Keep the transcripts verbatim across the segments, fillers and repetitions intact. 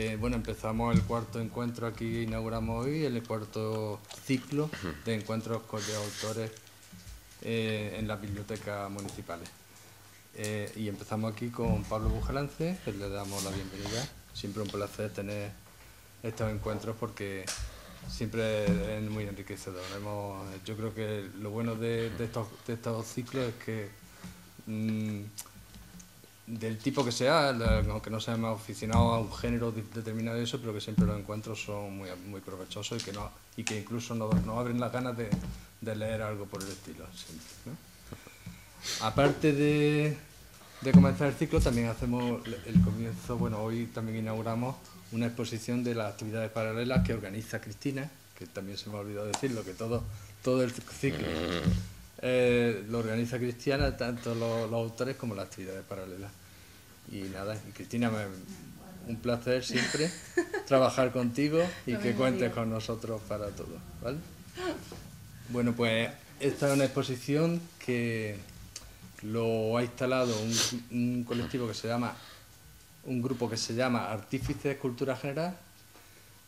Eh, bueno, empezamos el cuarto encuentro aquí, inauguramos hoy el cuarto ciclo de encuentros con los autores eh, en las bibliotecas municipales. Eh, y empezamos aquí con Pablo Bujalance, que le damos la bienvenida. Siempre un placer tener estos encuentros porque siempre es muy enriquecedor. Hemos, yo creo que lo bueno de, de, estos, de estos ciclos es que, mmm, del tipo que sea, aunque no seamos aficionados a un género determinado y eso, pero que siempre los encuentros son muy, muy provechosos y que, no, y que incluso nos, nos abren las ganas de, de leer algo por el estilo. Siempre, ¿no? Aparte de, de comenzar el ciclo, también hacemos el comienzo, bueno, hoy también inauguramos una exposición de las actividades paralelas que organiza Cristina, que también se me ha olvidado decirlo, que todo, todo el ciclo eh, lo organiza Cristina, tanto los, los autores como las actividades paralelas. Y nada, y Cristina, me, un placer siempre trabajar contigo y que cuentes con nosotros para todo, ¿vale? Bueno, pues esta es una exposición que lo ha instalado un, un colectivo que se llama... un grupo que se llama Artífices de Cultura General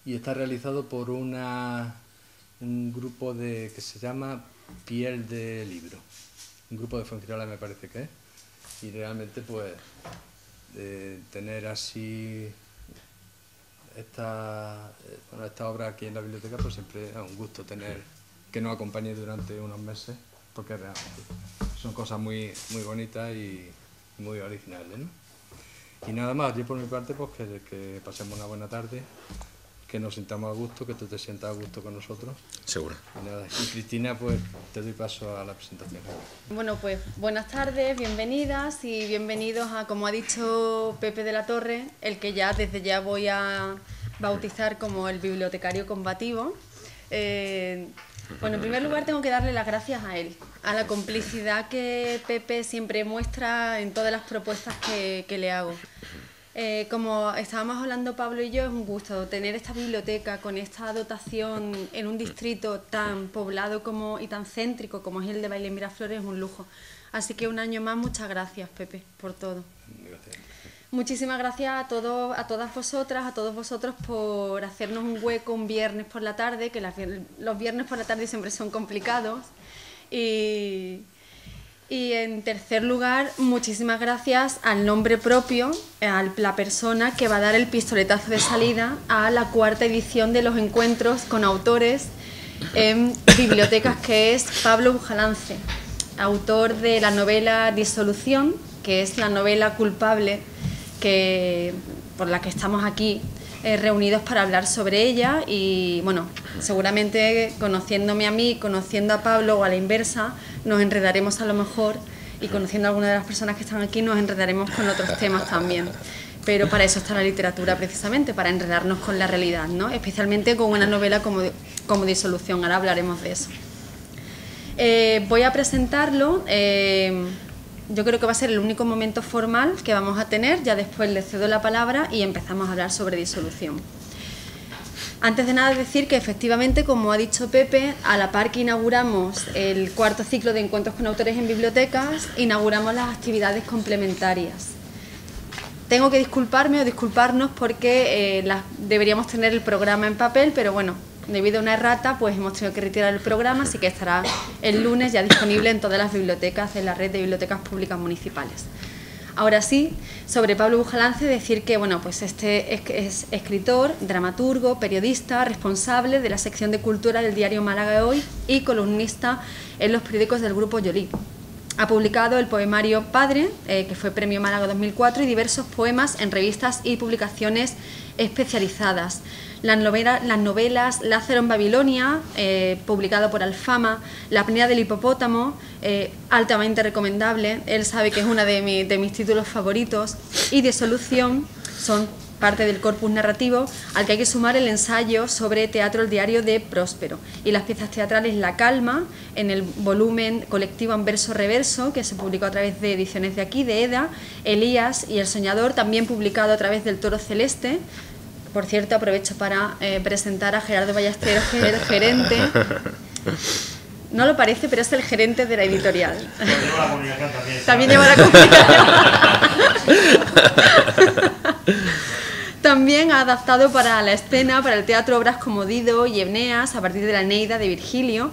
y está realizado por una, un grupo de, que se llama Piel de Libro, un grupo de Fuengirola me parece que es, y realmente pues eh, tener así esta, bueno, esta obra aquí en la biblioteca pues siempre es un gusto tener que nos acompañe durante unos meses porque realmente son cosas muy, muy bonitas y muy originales, ¿no? Y nada más, yo por mi parte, pues que, que pasemos una buena tarde, que nos sintamos a gusto, que tú te sientas a gusto con nosotros. Seguro. Y nada, y Cristina, pues te doy paso a la presentación. Bueno, pues buenas tardes, bienvenidas y bienvenidos a, como ha dicho Pepe de la Torre, el que ya desde ya voy a bautizar como el bibliotecario combativo. Eh, Bueno, en primer lugar tengo que darle las gracias a él, a la complicidad que Pepe siempre muestra en todas las propuestas que, que le hago. Eh, como estábamos hablando Pablo y yo, es un gusto tener esta biblioteca con esta dotación en un distrito tan poblado como, y tan céntrico como es el de Bailén Miraflores, es un lujo. Así que un año más, muchas gracias Pepe, por todo. Gracias. Muchísimas gracias a todos, a todas vosotras, a todos vosotros por hacernos un hueco un viernes por la tarde, que las, los viernes por la tarde siempre son complicados. Y, y en tercer lugar, muchísimas gracias al nombre propio, a la persona que va a dar el pistoletazo de salida a la cuarta edición de los encuentros con autores en bibliotecas, que es Pablo Bujalance, autor de la novela Disolución, que es la novela culpable que, por la que estamos aquí eh, reunidos para hablar sobre ella. Y bueno, seguramente conociéndome a mí, conociendo a Pablo o a la inversa, nos enredaremos a lo mejor, y conociendo a alguna de las personas que están aquí nos enredaremos con otros temas también, pero para eso está la literatura precisamente, para enredarnos con la realidad, ¿no? Especialmente con una novela como, como Disolución, ahora hablaremos de eso. Eh, voy a presentarlo. eh, Yo creo que va a ser el único momento formal que vamos a tener, ya después le cedo la palabra y empezamos a hablar sobre disolución. Antes de nada decir que efectivamente, como ha dicho Pepe, a la par que inauguramos el cuarto ciclo de encuentros con autores en bibliotecas, inauguramos las actividades complementarias. Tengo que disculparme o disculparnos porque eh, las, deberíamos tener el programa en papel, pero bueno, debido a una errata, pues hemos tenido que retirar el programa, así que estará el lunes ya disponible en todas las bibliotecas de la red de bibliotecas públicas municipales. Ahora sí, sobre Pablo Bujalance, decir que bueno, pues este es, es escritor, dramaturgo, periodista, responsable de la sección de cultura del diario Málaga Hoy y columnista en los periódicos del grupo Yoli. Ha publicado el poemario Padre, eh, que fue premio Málaga dos mil cuatro, y diversos poemas en revistas y publicaciones especializadas. Las novelas, las novelas Lázaro en Babilonia, eh, publicado por Alfama, La pena del hipopótamo, eh, altamente recomendable, él sabe que es uno de, mi, de mis títulos favoritos, y Disolución son parte del corpus narrativo, al que hay que sumar el ensayo sobre teatro, el diario de Próspero, y las piezas teatrales La Calma, en el volumen colectivo Anverso Reverso, que se publicó a través de Ediciones de Aquí, de Eda, Elías y El Soñador, también publicado a través del Toro Celeste. Por cierto, aprovecho para eh, presentar a Gerardo Ballesteros, que es el gerente, no lo parece, pero es el gerente de la editorial. También lleva la comunicación. También, también lleva la comunicación. También ha adaptado para la escena, para el teatro, obras como Dido y Eneas, a partir de la Eneida de Virgilio,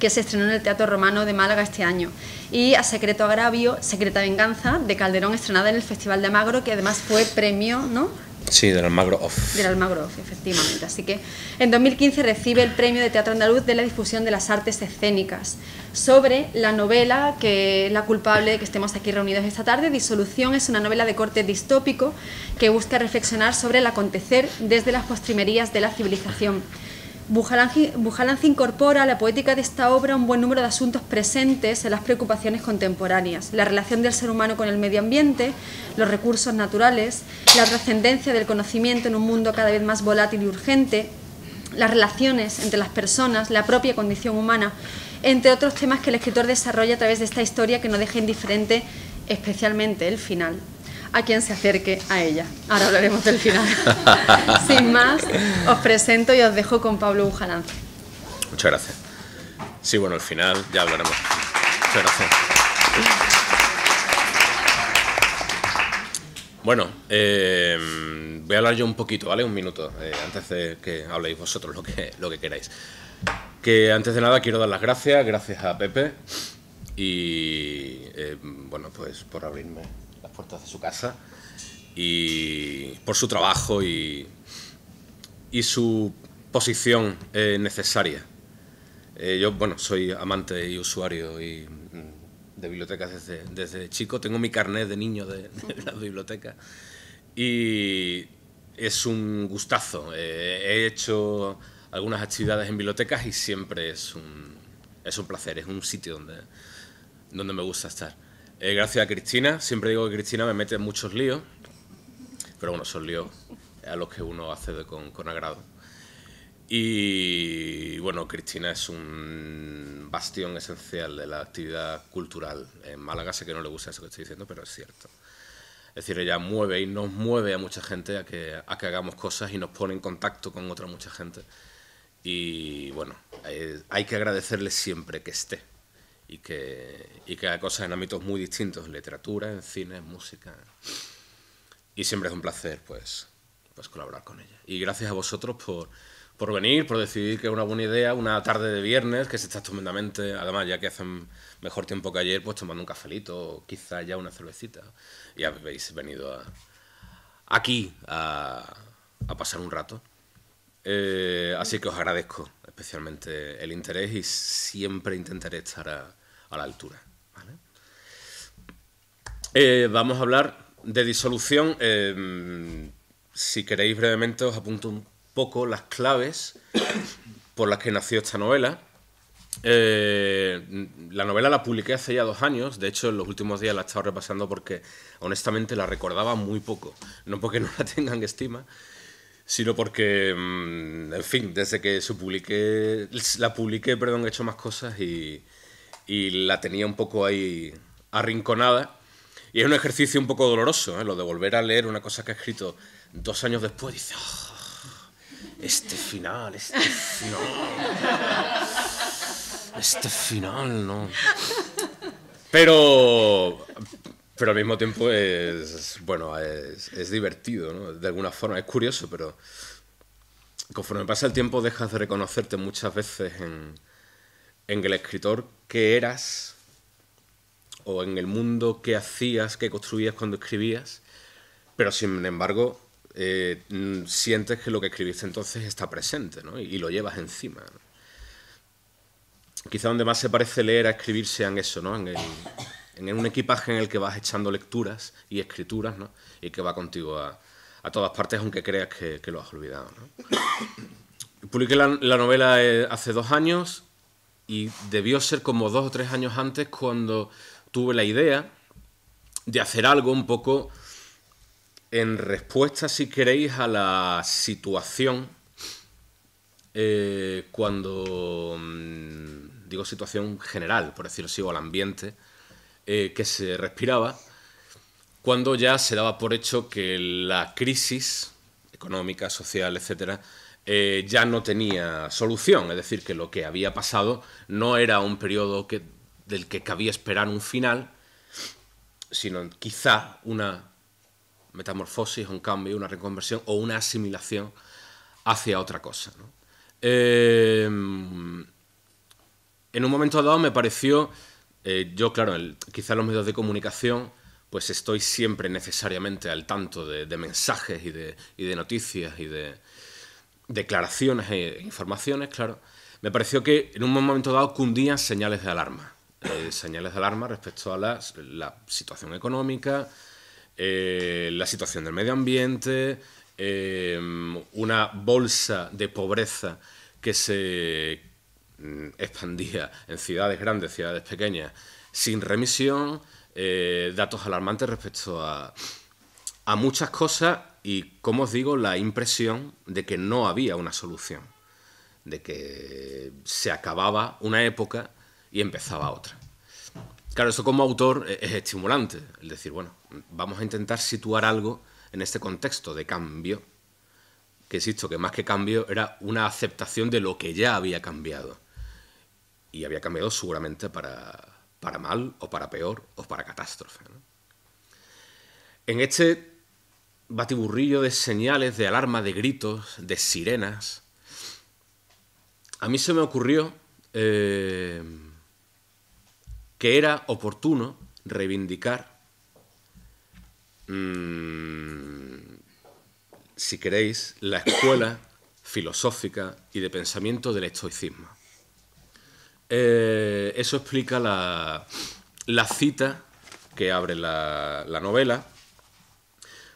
que se estrenó en el Teatro Romano de Málaga este año, y a Secreto Agravio, Secreta Venganza, de Calderón, estrenada en el Festival de Magro, que además fue premio, ¿no? Sí, del Almagroff. Del Almagroff, efectivamente. Así que en dos mil quince recibe el premio de Teatro Andaluz de la difusión de las artes escénicas sobre la novela que es la culpable de que estemos aquí reunidos esta tarde. Disolución es una novela de corte distópico que busca reflexionar sobre el acontecer desde las postrimerías de la civilización. Bujalance incorpora a la poética de esta obra un buen número de asuntos presentes en las preocupaciones contemporáneas: la relación del ser humano con el medio ambiente, los recursos naturales, la trascendencia del conocimiento en un mundo cada vez más volátil y urgente, las relaciones entre las personas, la propia condición humana, entre otros temas que el escritor desarrolla a través de esta historia que no deja indiferente, especialmente el final, a quien se acerque a ella. Ahora hablaremos del final. Sin más, os presento y os dejo con Pablo Bujalance. Muchas gracias. Sí, bueno, al final ya hablaremos. Muchas gracias. Bueno, eh, voy a hablar yo un poquito, ¿vale? Un minuto, eh, antes de que habléis vosotros lo que, lo que queráis. Que antes de nada quiero dar las gracias, gracias a Pepe, y eh, bueno, pues por abrirme las puertas de su casa y por su trabajo y, y su posición eh, necesaria. Eh, yo, bueno, soy amante y usuario y, de bibliotecas desde, desde chico. Tengo mi carnet de niño de, de las bibliotecas y es un gustazo. Eh, he hecho algunas actividades en bibliotecas y siempre es un, es un placer, es un sitio donde, donde me gusta estar. Eh, gracias a Cristina. Siempre digo que Cristina me mete en muchos líos, pero bueno, son líos a los que uno accede con, con agrado. Y bueno, Cristina es un bastión esencial de la actividad cultural en Málaga. Sé que no le gusta eso que estoy diciendo, pero es cierto. Es decir, ella mueve y nos mueve a mucha gente a que, a que hagamos cosas y nos pone en contacto con otra mucha gente. Y bueno, eh, hay que agradecerle siempre que esté. Y que, y que haga cosas en ámbitos muy distintos, en literatura, en cine, en música. Y siempre es un placer pues, pues colaborar con ella. Y gracias a vosotros por, por venir, por decidir que es una buena idea, una tarde de viernes, que se está estupendamente, además ya que hacen mejor tiempo que ayer, pues tomando un cafelito o quizá ya una cervecita. Y habéis venido a, aquí a, a pasar un rato. Eh, así que os agradezco especialmente el interés y siempre intentaré estar a... a la altura, ¿vale? Eh, vamos a hablar de disolución. Eh, si queréis brevemente os apunto un poco las claves por las que nació esta novela. Eh, la novela la publiqué hace ya dos años, de hecho en los últimos días la he estado repasando porque honestamente la recordaba muy poco, no porque no la tengan en estima, sino porque, en fin, desde que se publiqué, la publiqué, perdón, he hecho más cosas y... y la tenía un poco ahí arrinconada. Y es un ejercicio un poco doloroso, ¿eh? Lo de volver a leer una cosa que he escrito dos años después. Dice, oh, este final, este final, este final, no. Pero, pero al mismo tiempo es, bueno, es, es divertido, ¿no? De alguna forma, es curioso, pero conforme pasa el tiempo dejas de reconocerte muchas veces en... en el escritor que eras o en el mundo que hacías, que construías cuando escribías, pero sin embargo eh, sientes que lo que escribiste entonces está presente, ¿no? y, y lo llevas encima, ¿no? Quizá donde más se parece leer a escribir sea en eso, ¿no? en, el, en un equipaje en el que vas echando lecturas y escrituras, ¿no? Y que va contigo a, a todas partes aunque creas que, que lo has olvidado, ¿no? Publiqué la, la novela eh, hace dos años. Y debió ser como dos o tres años antes cuando tuve la idea de hacer algo un poco en respuesta, si queréis, a la situación. Eh, cuando digo situación general, por decirlo así, o al ambiente eh, que se respiraba, cuando ya se daba por hecho que la crisis económica, social, etcétera, Eh, ya no tenía solución, es decir, que lo que había pasado no era un periodo que, del que cabía esperar un final, sino quizá una metamorfosis, un cambio, una reconversión o una asimilación hacia otra cosa, ¿no? Eh, en un momento dado me pareció, eh, yo claro, el, quizá los medios de comunicación, pues estoy siempre necesariamente al tanto de, de mensajes y de, y de noticias y de declaraciones e informaciones, claro. Me pareció que en un momento dado cundían señales de alarma, eh, señales de alarma respecto a la, la situación económica, eh, la situación del medio ambiente, eh, una bolsa de pobreza que se expandía en ciudades grandes, ciudades pequeñas, sin remisión, eh, datos alarmantes respecto a, a muchas cosas y, como os digo, la impresión de que no había una solución, de que se acababa una época y empezaba otra. Claro, eso como autor es estimulante, el decir, bueno, vamos a intentar situar algo en este contexto de cambio, que insisto, que más que cambio era una aceptación de lo que ya había cambiado. Y había cambiado seguramente para, para mal, o para peor, o para catástrofe, ¿no? En este batiburrillo de señales, de alarma, de gritos, de sirenas, a mí se me ocurrió eh, que era oportuno reivindicar, mmm, si queréis, la escuela filosófica y de pensamiento del estoicismo. Eh, eso explica la, la cita que abre la, la novela,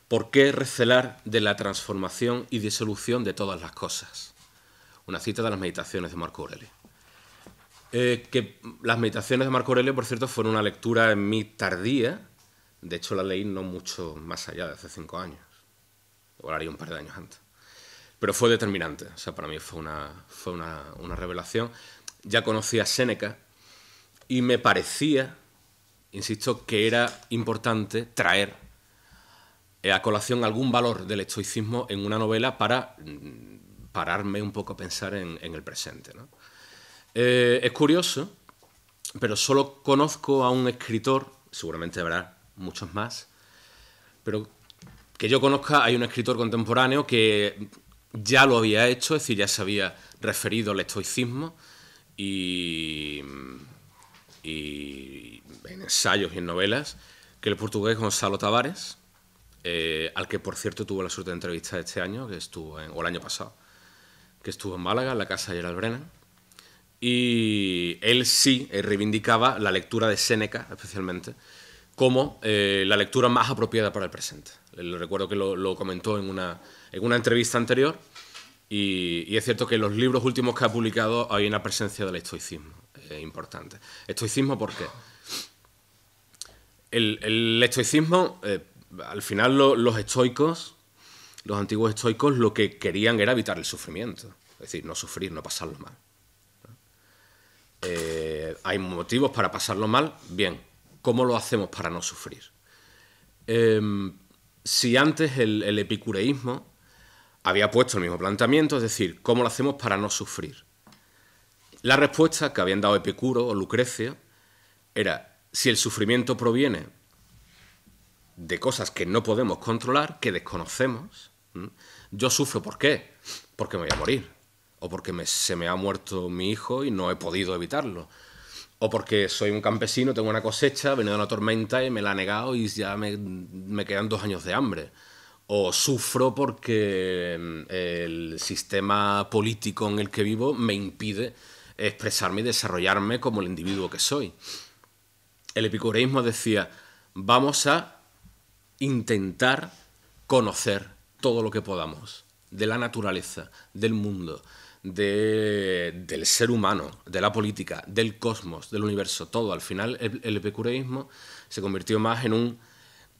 ¿por qué recelar de la transformación y disolución de todas las cosas? Una cita de las meditaciones de Marco Aurelio. Eh, que las meditaciones de Marco Aurelio, por cierto, fueron una lectura en mí tardía. De hecho, la leí no mucho más allá de hace cinco años. O la haría un par de años antes. Pero fue determinante. O sea, para mí fue una, fue una, una revelación. Ya conocía a Séneca y me parecía, insisto, que era importante traer a colación algún valor del estoicismo en una novela para pararme un poco a pensar en, en el presente, ¿no? Eh, es curioso, pero solo conozco a un escritor, seguramente habrá muchos más, pero que yo conozca hay un escritor contemporáneo que ya lo había hecho, es decir, ya se había referido al estoicismo y, y en ensayos y en novelas, que el portugués Gonzalo Tavares, eh, al que por cierto tuve la suerte de entrevistar este año, que estuvo en, o el año pasado, que estuvo en Málaga, en la casa de Gerald Brennan, y él sí reivindicaba la lectura de Séneca, especialmente, como eh, la lectura más apropiada para el presente. Le recuerdo que lo, lo comentó en una, en una entrevista anterior, y, y es cierto que en los libros últimos que ha publicado hay una presencia del estoicismo eh, importante. ¿Estoicismo por qué? El, el estoicismo, eh, al final lo, los estoicos, los antiguos estoicos lo que querían era evitar el sufrimiento, es decir, no sufrir, no pasarlo mal. Eh, hay motivos para pasarlo mal, bien, ¿cómo lo hacemos para no sufrir? Eh, si antes el, el epicureísmo había puesto el mismo planteamiento, es decir, ¿cómo lo hacemos para no sufrir? La respuesta que habían dado Epicuro o Lucrecio era, si el sufrimiento proviene de cosas que no podemos controlar, que desconocemos, yo sufro, ¿por qué? Porque me voy a morir, o porque me, se me ha muerto mi hijo y no he podido evitarlo, o porque soy un campesino, tengo una cosecha, he venido una tormenta y me la ha negado y ya me, me quedan dos años de hambre, o sufro porque el sistema político en el que vivo me impide expresarme y desarrollarme como el individuo que soy. El epicureísmo decía, vamos a intentar conocer todo lo que podamos, de la naturaleza, del mundo, de, del ser humano, de la política, del cosmos, del universo, todo. Al final el, el epicureísmo se convirtió más en, un,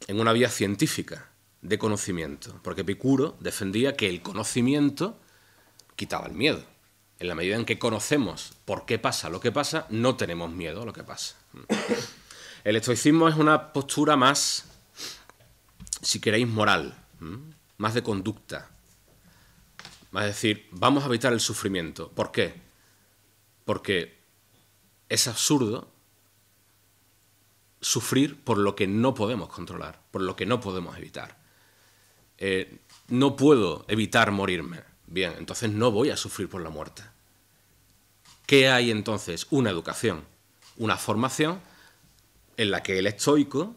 en una vía científica de conocimiento, porque Epicuro defendía que el conocimiento quitaba el miedo. En la medida en que conocemos por qué pasa lo que pasa, no tenemos miedo a lo que pasa. El estoicismo es una postura más, si queréis, moral, más de conducta. Es decir, vamos a evitar el sufrimiento. ¿Por qué? Porque es absurdo sufrir por lo que no podemos controlar, por lo que no podemos evitar. eh, no puedo evitar morirme. Bien, entonces no voy a sufrir por la muerte. ¿Qué hay entonces? Una educación, una formación en la que el estoico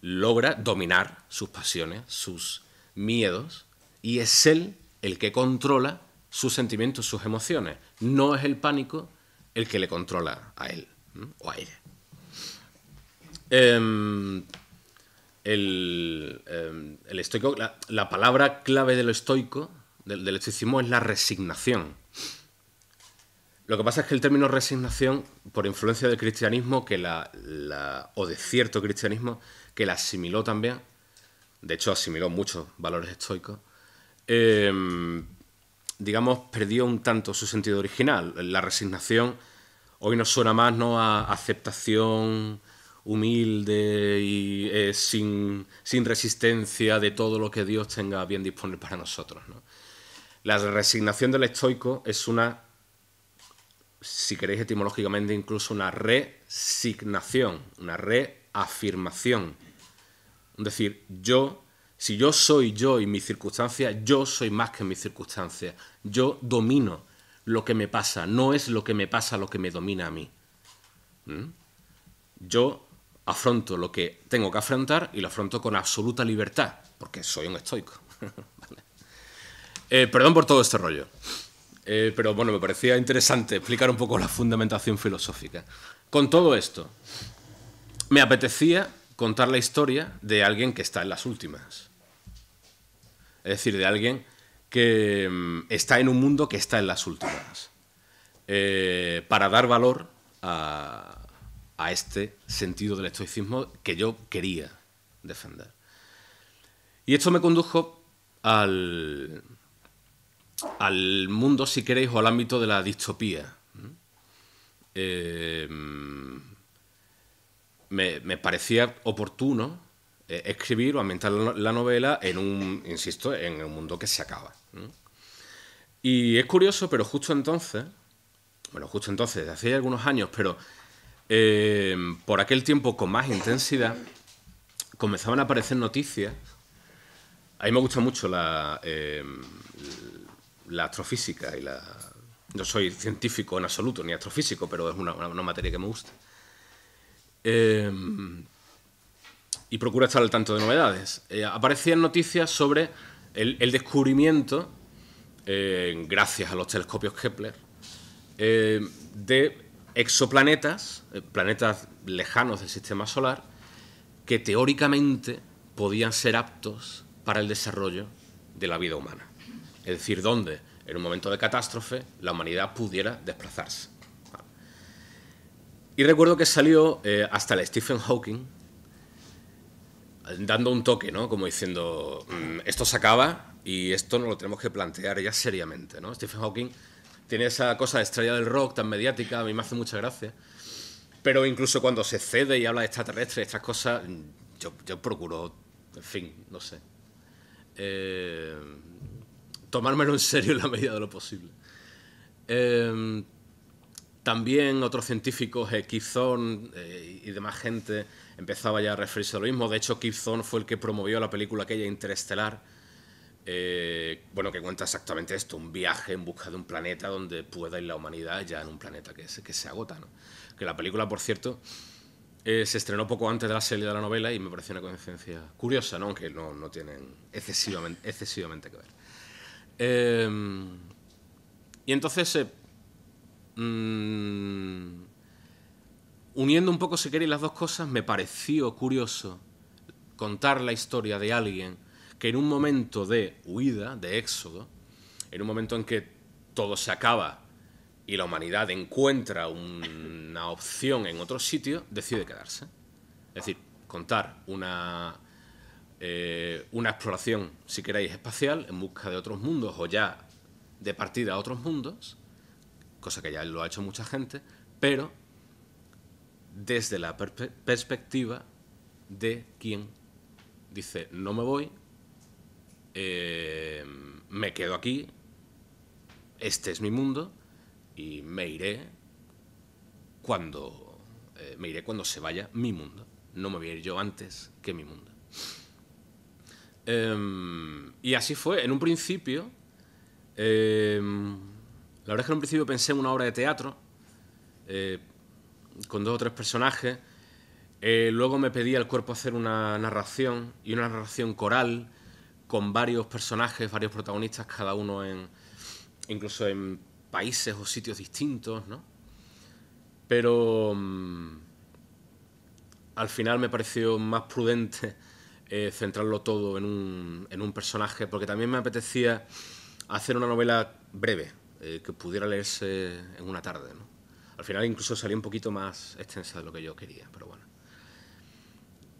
logra dominar sus pasiones, sus miedos, y es él el que controla sus sentimientos, sus emociones. No es el pánico el que le controla a él, ¿no?, o a ella. Eh, el, eh, el estoico, la, la palabra clave del estoico, del, del estoicismo, es la resignación. Lo que pasa es que el término resignación, por influencia del cristianismo, que la, la, o de cierto cristianismo, que la asimiló también, de hecho asimiló muchos valores estoicos, eh, digamos, perdió un tanto su sentido original. La resignación hoy nos suena más, ¿no?, a aceptación humilde y eh, sin, sin resistencia de todo lo que Dios tenga bien disponer para nosotros, ¿no? La resignación del estoico es una, si queréis etimológicamente, incluso una resignación, una reafirmación. Es decir, yo, si yo soy yo y mis circunstancias, yo soy más que mis circunstancias. Yo domino lo que me pasa, no es lo que me pasa lo que me domina a mí. ¿Mm? Yo afronto lo que tengo que afrontar y lo afronto con absoluta libertad, porque soy un estoico. Vale. Eh, perdón por todo este rollo. Eh, pero bueno, me parecía interesante explicar un poco la fundamentación filosófica. Con todo esto, me apetecía contar la historia de alguien que está en las últimas. Es decir, de alguien que está en un mundo que está en las últimas. Eh, para dar valor a, a este sentido del estoicismo que yo quería defender. Y esto me condujo al... al mundo, si queréis, o al ámbito de la distopía. Eh, me, me parecía oportuno eh, escribir o ambientar la, la novela en un, insisto, en un mundo que se acaba. Y es curioso, pero justo entonces, bueno, justo entonces, desde hace algunos años, pero eh, por aquel tiempo con más intensidad, comenzaban a aparecer noticias. A mí me gusta mucho la... Eh, la astrofísica y la... No soy científico en absoluto, ni astrofísico, pero es una, una, una materia que me gusta. Eh, y procuro estar al tanto de novedades. Eh, aparecían noticias sobre el, el descubrimiento, eh, gracias a los telescopios Kepler, eh, de exoplanetas, eh, planetas lejanos del sistema solar, que teóricamente podían ser aptos para el desarrollo de la vida humana. Es decir, donde en un momento de catástrofe la humanidad pudiera desplazarse. Vale. Y recuerdo que salió eh, hasta el Stephen Hawking dando un toque, ¿no?, como diciendo, mmm, esto se acaba y esto no lo tenemos que plantear ya seriamente, ¿no? Stephen Hawking tiene esa cosa de estrella del rock tan mediática, a mí me hace mucha gracia, pero incluso cuando se cede y habla de extraterrestres, estas cosas, yo, yo procuro, en fin, no sé... Eh, tomármelo en serio en la medida de lo posible. Eh, también otros científicos, eh, Kip Thorne eh, y demás gente, empezaba ya a referirse a lo mismo. De hecho, Kip Thorne fue el que promovió la película aquella Interestelar, eh, bueno, que cuenta exactamente esto, un viaje en busca de un planeta donde pueda ir la humanidad, ya en un planeta que se, que se agota, ¿no? Que la película, por cierto, eh, se estrenó poco antes de la serie de la novela y me pareció una coincidencia curiosa, ¿no?, aunque no, no tienen excesivamente, excesivamente que ver. Eh, y entonces, eh, mm, uniendo un poco, si queréis, las dos cosas, me pareció curioso contar la historia de alguien que en un momento de huida, de éxodo, en un momento en que todo se acaba y la humanidad encuentra un, una opción en otro sitio, decide quedarse. Es decir, contar una... Eh, una exploración, si queréis, espacial, en busca de otros mundos o ya de partida a otros mundos, cosa que ya lo ha hecho mucha gente, pero desde la per- perspectiva de quien dice, no me voy, eh, me quedo aquí, este es mi mundo y me iré cuando, eh, me iré cuando se vaya mi mundo. No me voy a ir yo antes que mi mundo. Eh, y así fue. En un principio, eh, la verdad es que en un principio pensé en una obra de teatro, eh, con dos o tres personajes. Eh, luego me pedía al cuerpo hacer una narración, y una narración coral, con varios personajes, varios protagonistas, cada uno en, incluso en países o sitios distintos, ¿no? Pero um, al final me pareció más prudente eh, centrarlo todo en un, en un personaje, porque también me apetecía hacer una novela breve, eh, que pudiera leerse en una tarde, ¿no? Al final incluso salió un poquito más extensa de lo que yo quería, pero bueno.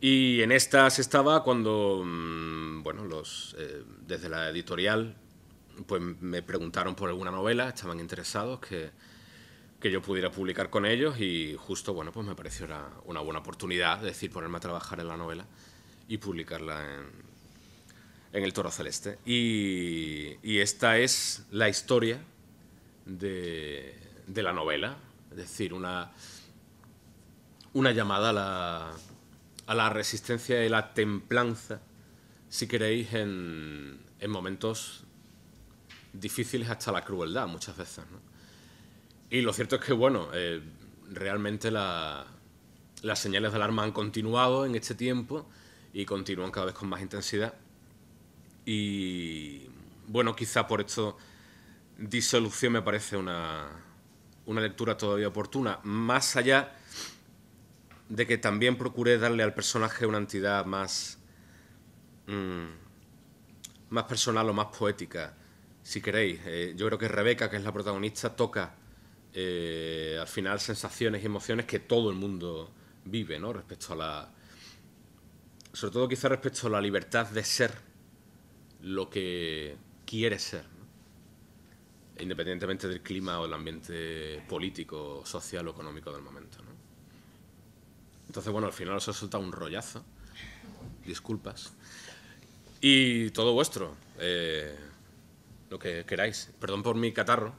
Y en estas estaba cuando, mmm, bueno, los, eh, desde la editorial pues me preguntaron por alguna novela, estaban interesados que, que yo pudiera publicar con ellos, y justo, bueno, pues me pareció una, una buena oportunidad, es decir, ponerme a trabajar en la novela y publicarla en, en el Toro Celeste. Y, y esta es la historia de, de la novela, es decir, una, una llamada a la, a la resistencia y la templanza, si queréis, en, en momentos difíciles hasta la crueldad muchas veces, ¿no? Y lo cierto es que, bueno, eh, realmente la, las señales de alarma han continuado en este tiempo y continúan cada vez con más intensidad. Y, bueno, quizá por esto Disolución me parece una, una lectura todavía oportuna, más allá de que también procuré darle al personaje una entidad más, mmm, más personal o más poética, si queréis. Eh, yo creo que Rebeca, que es la protagonista, toca eh, al final sensaciones y emociones que todo el mundo vive, ¿no? Respecto a la... sobre todo quizá respecto a la libertad de ser lo que quiere ser, ¿no? Independientemente del clima o del ambiente político, social o económico del momento, ¿no? Entonces, bueno, al final os ha soltado un rollazo. Disculpas. Y todo vuestro. Eh... Lo que queráis. Perdón por mi catarro.